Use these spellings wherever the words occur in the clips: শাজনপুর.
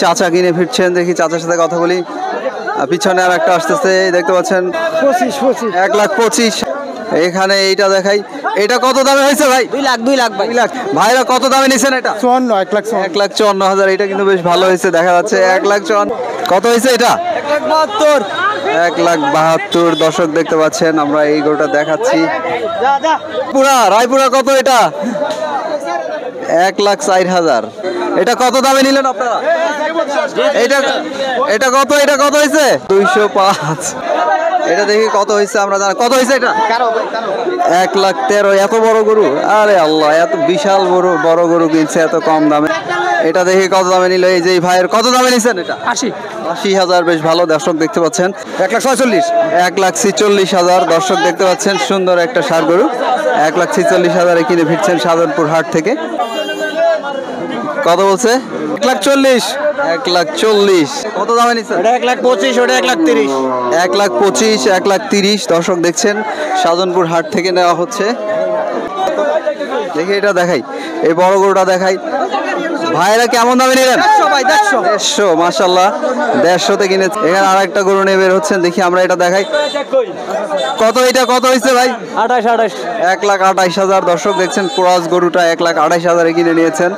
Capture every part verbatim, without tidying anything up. চাচা কিনে ফিরছেন, দেখি চাচার সাথে কথা বলি। পিছনে আর একটা আসতেছে, দেখতে পাচ্ছেন এক লাখ পঁচিশ। এখানে এইটা দেখাই, এটা কত দামে হয়েছে ভাই? দুই লাখ দুই লাখ দুই লাখ ভাইরা কত দামে নিছেন এটা? চুয়ান্ন, এক লাখ এক লাখ চুয়ান্ন হাজার। এটা কিন্তু বেশ ভালো হয়েছে, দেখা যাচ্ছে এক লাখ চুয়ান্ন। কত হয়েছে এটা? এক লাখ বাহাত্তর। এক লাখ বাহাত্তর দর্শক দেখতে পাচ্ছেন, আমরা এই গরুটা দেখাচ্ছি। পুরা রায়পুরা কত এটা? এক লাখ ষাট হাজার। এটা কত দামে নিলেন আপনারা? এটা এটা কত এটা কত হয়েছে? দুইশো পাঁচ। এটা দেখি কত হয়েছে, আমরা জানি কত হয়েছে এটা। এক লাখ তেরো। এত বড় গরু, আরে আল্লাহ, এত বিশাল বড় বড় গরু কিনছে এত কম দামে। এটা দেখি কত দামে নিল এই যে ভাইয়ের। কত দামে নিছেন এটা? আশি। আশি হাজার, বেশ ভালো। দর্শক দেখতে পাচ্ছেন এক লাখ ছয়চল্লিশ। এক লাখ ছিচল্লিশ হাজার দর্শক দেখতে পাচ্ছেন, সুন্দর একটা ষাঁড় গরু এক লাখ ছিচল্লিশ হাজারে কিনে ফিরছেন শাজনপুর হাট থেকে। কত বলছে? এক লাখ চল্লিশ। এক লাখ চল্লিশ। কত দামে নিচ্ছেন? এক লাখ পঁচিশ। ওটা এক লাখ তিরিশ। এক লাখ পঁচিশ, এক লাখ তিরিশ দর্শক দেখছেন শাজনপুর হাট থেকে নেওয়া হচ্ছে। দেখি এটা দেখাই, এই বড় গরুটা দেখাই। ভাইরা কেমন দামে নিলেন? দেড়শো। মাশাল্লাহ, দেড়শোতে কিনেছে। এখানে আর একটা গরু নিয়ে বের হচ্ছেন, দেখি আমরা এটা দেখাই। কত এটা কত হয়েছে ভাই? আঠাশ। আঠাশ। এক লাখ আঠাইশ হাজার দর্শক দেখছেন ক্রস গরুটা এক লাখ আঠাইশ হাজারে কিনে নিয়েছেন।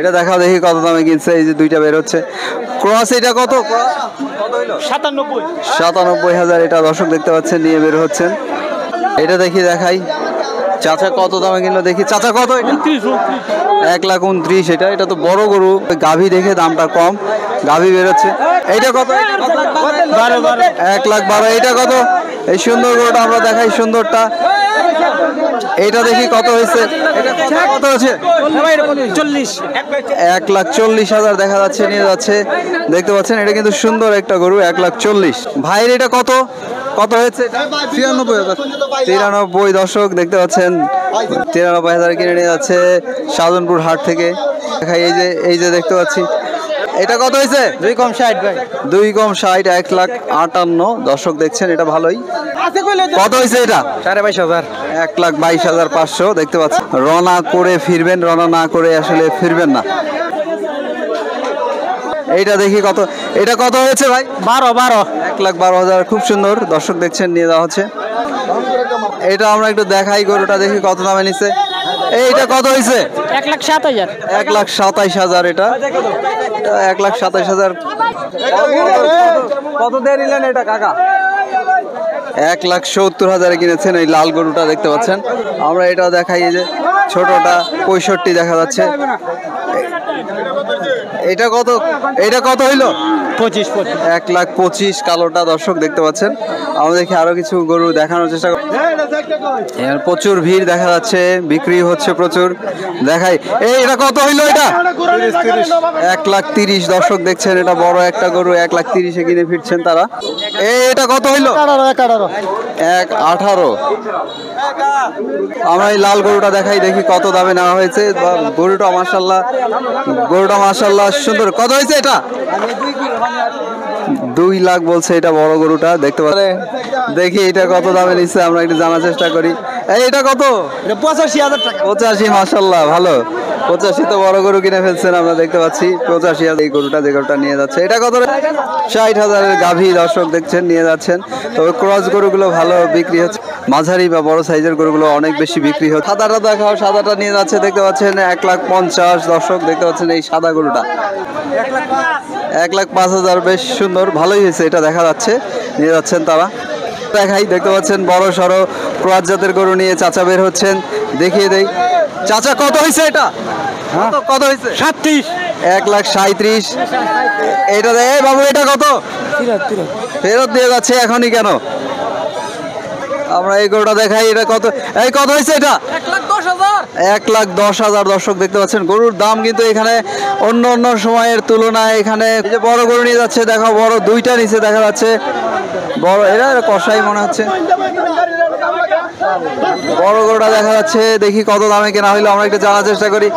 এটা দেখা দেখি কত দামে কিনছে, এই যে দুইটা বের হচ্ছে ক্রস। এটা কত? সাতানব্বই। সাতানব্বই হাজার এটা দর্শক দেখতে পাচ্ছেন নিয়ে বের হচ্ছেন। এটা দেখি দেখাই চাচা কত দামে কিনলো, দেখি চাচা কত? এক লাখ উনত্রিশ। এটা এটা তো বড় গরু, গাভী দেখে দামটা কম, গাভী বেরোচ্ছে। এইটা কত? এক লাখ বারো। এটা কত এই সুন্দর গরুটা? আমরা দেখাই সুন্দরটা। এটা দেখি কত হয়েছে, কত হচ্ছে? এক লাখ চল্লিশ হাজার দেখা যাচ্ছে নিয়ে যাচ্ছে, দেখতে পাচ্ছেন। এটা কিন্তু সুন্দর একটা গরু, এক লাখ চল্লিশ। ভাইয়ের এটা কত কত হয়েছে? তিরানব্বই হাজার। তিরানব্বই দর্শক দেখতে পাচ্ছেন তিরানব্বই হাজার কিনে নিয়ে যাচ্ছে শাজনপুর হাট থেকে। দেখাই এই যে এই যে দেখতে পাচ্ছি। এটা কত হয়েছে? দুই কম ষাট। ভাই দুই কম ষাট, এক লাখ আটান্ন দর্শক দেখছেন। এটা ভালোই। কত হয়েছে এটা? সাড়ে বাইশ হাজার। এক লাখ বাইশ হাজার পাঁচশো দেখতে পাচ্ছেন। রওনা করে ফিরবেন, রওনা না করে আসলে ফিরবেন না। এইটা দেখি কত, এটা কত হয়েছে ভাই? বারো। বারো। এক লাখ বারো হাজার, খুব সুন্দর দর্শক দেখছেন নিয়ে যাওয়া হচ্ছে। এটা আমরা একটু দেখাই গরুটা, দেখি কত দামে নিচ্ছে। এইটা কত হয়েছে? এক লাখ সাত হাজার। এক লাখ সাতাইশ হাজার। এটা এক লাখ সাতাইশ হাজার। কত দিয়ে নিলেন এটা কাকা? এক লাখ সত্তর হাজারে কিনেছেন এই লাল গরুটা দেখতে পাচ্ছেন। আমরা এটা দেখাই, এই যে ছোটটা পঁয়ষট্টি দেখা যাচ্ছে। এটা কত এটা কত হইল? পঁচিশ। এক লাখ পঁচিশ কালোটা দর্শক দেখতে পাচ্ছেন। আমরা দেখি আরো কিছু গরু দেখানোর চেষ্টা করি। প্রচুর ভিড় দেখা যাচ্ছে, বিক্রি হচ্ছে প্রচুর। দেখাই এই এটা কত হইল? এটা এক লাখ তিরিশ দর্শক দেখছেন। এটা বড় একটা গরু, এক লাখ তিরিশে কিনে ফিরছেন তারা। এই এটা কত হইল? এক আঠারো। আমরা এই লাল গরুটা দেখাই, দেখি কত দামে নেওয়া হয়েছে। গরুটা মাশাল্লাহ, গরুটা মাশাল্লাহ সুন্দর। কত হয়েছে এটা? দুই লাখ বলছে এটা বড় গরুটা দেখতে পাচ্ছেন। দেখি এটা কত দামে নিচ্ছে, আমরা একটু জানার চেষ্টা করি। এই এটা কত? পঁচাশি হাজার টাকা। পঁচাশি, মাশাল্লাহ ভালো। পঁচাশি তো বড় গরু কিনে ফেলছেন, আমরা দেখতে পাচ্ছি পঁচাশি হাজার এই গরুটা যে গরুটা নিয়ে যাচ্ছে। এটা কত? ষাট হাজারের গাভী দর্শক দেখছেন নিয়ে যাচ্ছেন। তবে ক্রস গরুগুলো ভালো বিক্রি হচ্ছে, মাঝারি বা বড় সাইজের গরুগুলো অনেক বেশি বিক্রি হচ্ছে। সাদাটা দেখাও, সাদাটা নিয়ে যাচ্ছে দেখতে পাচ্ছেন এক লাখ পঞ্চাশ দর্শক দেখতে পাচ্ছেন এই সাদা গরুটা। এক লাখ পাঁচ হাজার, বেশ সুন্দর, ভালোই হয়েছে। এটা দেখা যাচ্ছে নিয়ে যাচ্ছেন তারা। দেখাই দেখতে পাচ্ছেন বড় সড়ো ক্রস জাতের গরু নিয়ে চাচা বের হচ্ছেন, দেখিয়ে দেই। চাচা কত হয়েছে এটা? কত হয়েছে? সাঁত্রিশ। এক লাখ সাঁত্রিশ। এটা দেখ বাবু, এটা কত? ফেরত দিয়ে যাচ্ছে এখনই কেন? আমরা এই গরুটা দেখাই, এটা কত? এই কত হয়েছে এটা? এক লাখ দশ হাজার দর্শক দেখতে পাচ্ছেন। গরুর দাম কিন্তু এখানে অন্য অন্য সময়ের তুলনায় এখানে যে বড় গরু নিয়ে যাচ্ছে, দেখো বড় দুইটা নিচে দেখা যাচ্ছে বড়, এরা কষাই মনে হচ্ছে। বড় গরুটা দেখা যাচ্ছে, দেখি কত দামে কেনা হইলো, আমরা একটু জানার চেষ্টা করি।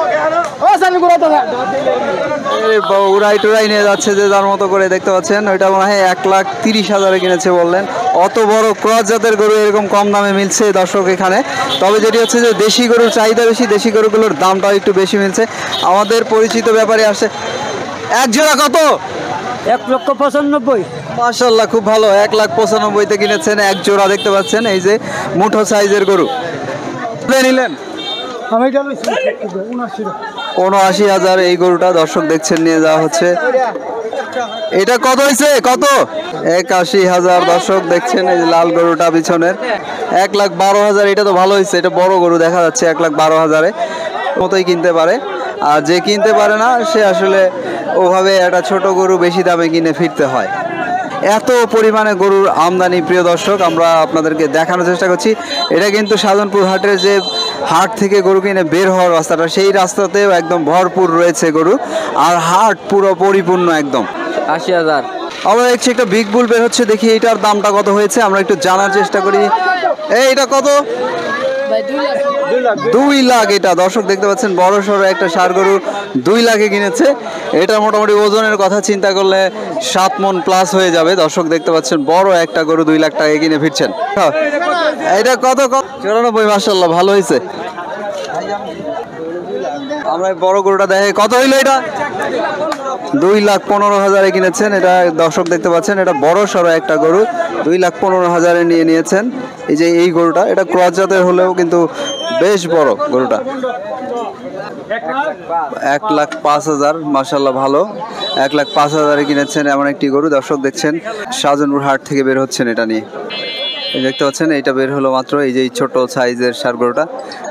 উড়াই টুড়াই নিয়ে যাচ্ছে যে যার মতো করে, দেখতে পাচ্ছেন। ওইটা মনে হয় এক লাখ তিরিশ হাজারে কিনেছে বললেন। অত বড় ক্রস জাতের গরু এরকম কম দামে মিলছে দর্শক এখানে। তবে যেটি হচ্ছে যে দেশি গরুর চাহিদা বেশি, দেশি গরুগুলোর দামটাও একটু বেশি মিলছে। আমাদের পরিচিত ব্যাপারে আসছে। এক জোড়া কত? এক লক্ষ পঁচানব্বই। মাশাআল্লাহ, খুব ভালো। এক লাখ পঁচানব্বইতে কিনেছেন এক জোড়া, দেখতে পাচ্ছেন। এই যে মুঠো সাইজের গরু নিলেন উনআশি হাজার। এই গরুটা দর্শক দেখছেন নিয়ে যাওয়া হচ্ছে। এটা কত হয়েছে? কত? একাশি হাজার। দর্শক দেখছেন এই লাল গরুটা পিছনের এক লাখ বারো হাজার। এটা তো ভালো হয়েছে, এটা বড় গরু দেখা যাচ্ছে। এক লাখ বারো হাজারে মতোই কিনতে পারে, আর যে কিনতে পারে না সে আসলে ওভাবে একটা ছোট গরু বেশি দামে কিনে ফিরতে হয়। এত পরিমাণে গরুর আমদানি প্রিয় দর্শক, আমরা আপনাদেরকে দেখানোর চেষ্টা করছি। এটা কিন্তু শাজনপুর হাটের যে হাট থেকে গরু কিনে বের হওয়ার রাস্তাটা, সেই রাস্তাতেও একদম ভরপুর রয়েছে গরু, আর হাট পুরো পরিপূর্ণ একদম। আশি হাজার আমরা দেখছি। একটা বিগ বুল বের হচ্ছে, দেখি এটার দামটা কত হয়েছে, আমরা একটু জানার চেষ্টা করি। এই এটা কত? দুই লাখ। এটা দর্শক দেখতে পাচ্ছেন বড় সড়ো একটা ষাঁড় গরু দুই লাখে কিনেছে। এটা মোটামুটি ওজনের কথা চিন্তা করলে সাত মন প্লাস হয়ে যাবে। দর্শক দেখতে পাচ্ছেন বড় একটা গরু দুই লাখ টাকা কিনে ফিরছেন। এটা কত? চুরানব্বই। মাশাআল্লাহ, ভালো হয়েছে। আমরা বড় গরুটা দেখে কত হইলো? এটা দুই লাখ পনেরো হাজারে কিনেছেন। এটা দর্শক দেখতে পাচ্ছেন এটা বড় সড়ো একটা গরু দুই লাখ পনেরো হাজারে নিয়ে নিয়েছেন। এই যে এই গরুটা, এটা ক্রস জাতের হলেও কিন্তু বেশ বড় গরুটা। এক লাখ পাঁচ হাজার। মাশাআল্লাহ, ভালো। এক লাখ পাঁচ হাজারে কিনেছেন এমন একটি গরু দর্শক দেখছেন। শাজনপুর হাট থেকে বের হচ্ছেন এটা নিয়ে, দেখতে পাচ্ছেন। এটা বের হলো মাত্র। এই যে ছোট সাইজের ষাঁড় গরুটা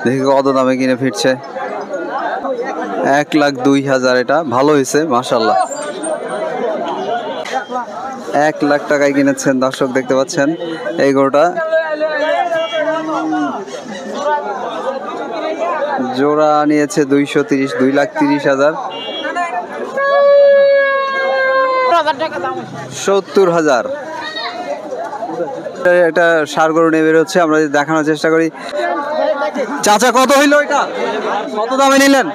দেখে কত দামে কিনে ফিরছে? এক লাখ দুই হাজার। এটা ভালো হয়েছে মাশাআল্লাহ। এক লাখ টাকায় কিনেছেন দর্শক দেখতে পাচ্ছেন এই গরুটা। জোড়া নিয়েছে দুইশো তিরিশ, দুই লাখ তিরিশ হাজার। সত্তর হাজার একটা ষাঁড় গরু নিয়ে বের হচ্ছে, আমরা দেখানোর চেষ্টা করি। চাচা, কত হইলো? এটা কত দামে নিলেন?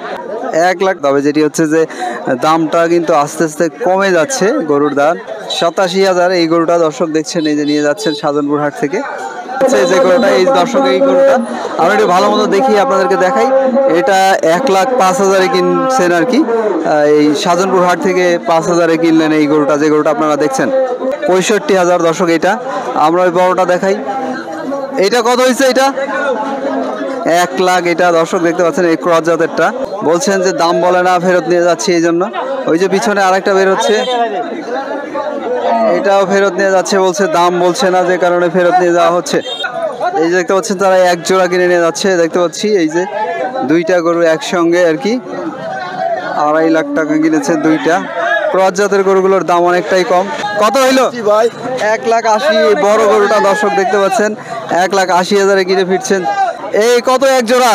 এক লাখ। তবে যেটি হচ্ছে যে দামটা কিন্তু আস্তে আস্তে কমে যাচ্ছে গরুর দাম। সাতাশি হাজার এই গরুটা দর্শক দেখছেন এই যে নিয়ে যাচ্ছেন শাজনপুর হাট থেকে। যে গরুটা এই দর্শক এই গরুটা আমরা একটু ভালো মতো দেখি, আপনাদেরকে দেখাই। এটা এক লাখ পাঁচ হাজারে কিনছেন আর কি, এই শাজনপুর হাট থেকে পাঁচ হাজারে কিনলেন এই গরুটা, যে গরুটা আপনারা দেখছেন। পঁয়ষট্টি হাজার দর্শক এটা। আমরা ওই বড়টা দেখাই। এটা কত হয়েছে? এটা এক লাখ। এটা দর্শক দেখতে পাচ্ছেন এই ক্রস জাতেরটা। বলছেন যে দাম বলে না, ফেরত নিয়ে যাচ্ছে এই জন্য। ওই যে পিছনে আরেকটা বের হচ্ছে, এটাও ফেরত নিয়ে যাচ্ছে, বলছে দাম বলছে না, যে কারণে ফেরত নিয়ে যাওয়া হচ্ছে। এই যে দেখতে পাচ্ছেন তারা এক জোড়া কিনে নিয়ে যাচ্ছে, দেখতে পাচ্ছি। এই যে দুইটা গরু একসঙ্গে আর কি, আড়াই লাখ টাকা কিনেছে দুইটা। ক্রস জাতের গরুগুলোর দাম অনেকটাই কম। কত হইলো ভাই? এক লাখ আশি। বড় গরুটা দর্শক দেখতে পাচ্ছেন এক লাখ আশি হাজারে কিনে ফিরছেন। এই কত এক জোড়া?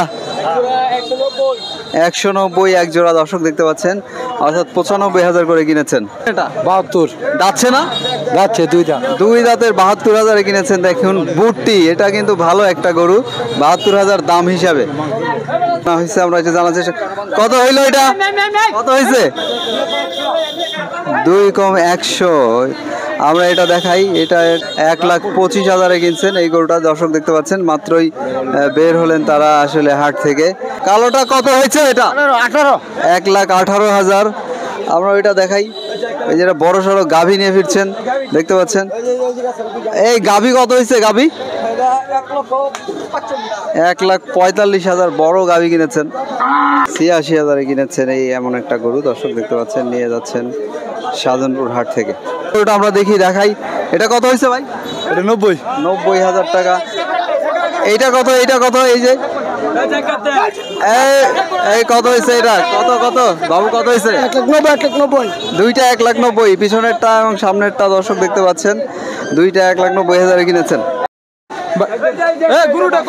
একশো নব্বই এক জোড়া দর্শক দেখতে পাচ্ছেন, অর্থাৎ পঁচানব্বই হাজার করে কিনেছেন। এটা বাহাত্তর যাচ্ছে না? যাচ্ছে। দুই দাঁত, দুই দাঁতের বাহাত্তর হাজারে কিনেছেন। দেখুন বুটটি, এটা কিন্তু ভালো একটা গরু, বাহাত্তর হাজার দাম হিসাবে না হয়েছে। আমরা এটা জানার চেষ্টা। কত হইলো? এটা কত হয়েছে? দুই কম একশো। আমরা এটা দেখাই। এটা এক লাখ পঁচিশ হাজারে কিনছেন এই গরুটা দর্শক দেখতে পাচ্ছেন। মাত্রই বের হলেন তারা আসলে হাট থেকে। কালোটা কত হয়েছে? এটা আঠারো। এক লাখ আঠারো হাজার। আমরা ওইটা দেখাই। এই যেটা বড় সড়ো গাভী নিয়ে ফিরছেন দেখতে পাচ্ছেন। এই গাভী কত হয়েছে? গাভী এক লাখ পঁয়তাল্লিশ হাজার। বড় গাভী কিনেছেন ছিয়াশি হাজারে কিনেছেন এই এমন একটা গরু দর্শক দেখতে পাচ্ছেন নিয়ে যাচ্ছেন শাজনপুর হাট থেকে। ওটা আমরা দেখি দেখাই। এটা কত হয়েছে ভাই? এটা নব্বই। নব্বই হাজার টাকা। এইটা কত? এইটা কত? এই যে এই কত হয়েছে? এটা কত? কত বাবু কত হয়েছে? দুইটা এক লাখ নব্বই, পিছনেরটা এবং সামনেরটা দর্শক দেখতে পাচ্ছেন। দুইটা এক লাখ নব্বই হাজারে কিনেছেন। বিরানব্বই হাজার এই গরুটা,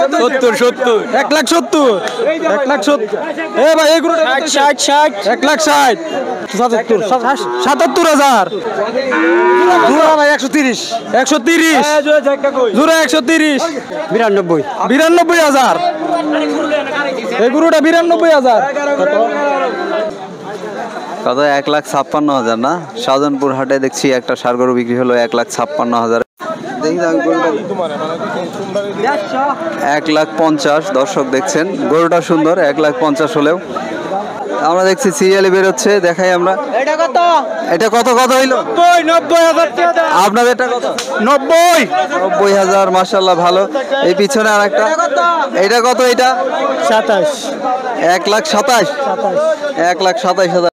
বিরানব্বই হাজার। কত? এক লাখ ছাপ্পান্ন হাজার না? শাজনপুর হাটে দেখছি একটা ষাঁড় গরু বিক্রি হলো এক লাখ ছাপ্পান্ন হাজার। এক লাখ পঞ্চাশ দর্শক দেখছেন, গরুটা সুন্দর, এক লাখ পঞ্চাশ হলেও আমরা দেখছি সিরিয়ালি বেরোচ্ছে, দেখাই আমরা। এটা কত কত হইল? আপনাদেরটা কত? নব্বই নব্বই হাজার, মাশাআল্লাহ ভালো। এই পিছনে আর একটা, এটা কত? এটা সাতাশ, এক লাখ সাতাশ, এক লাখ সাতাশ হাজার।